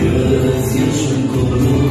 Göz yaşım kuru